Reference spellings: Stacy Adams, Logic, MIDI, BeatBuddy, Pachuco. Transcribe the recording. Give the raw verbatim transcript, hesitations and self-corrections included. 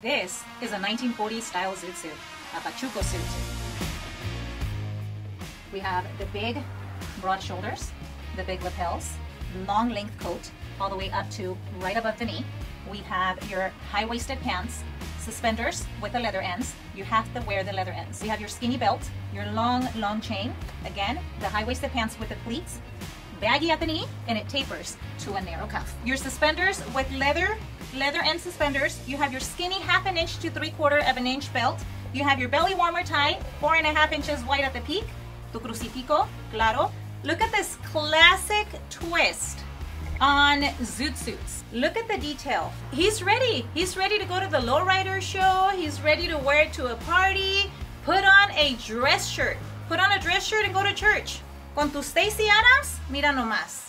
This is a nineteen forties style zoot suit, a Pachuco suit. We have the big, broad shoulders, the big lapels, long length coat, all the way up to right above the knee. We have your high-waisted pants, suspenders with the leather ends. You have to wear the leather ends. You have your skinny belt, your long, long chain. Again, the high-waisted pants with the pleats, baggy at the knee, and it tapers to a narrow cuff. Your suspenders with leather, leather end suspenders. You have your skinny half an inch to three quarter of an inch belt. You have your belly warmer tie, four and a half inches wide at the peak. Tu crucifijo, claro. Look at this classic twist on zoot suits. Look at the detail. He's ready. He's ready to go to the lowrider show. He's ready to wear it to a party. Put on a dress shirt. Put on a dress shirt and go to church. Con tu Stacy Adams, mira nomás.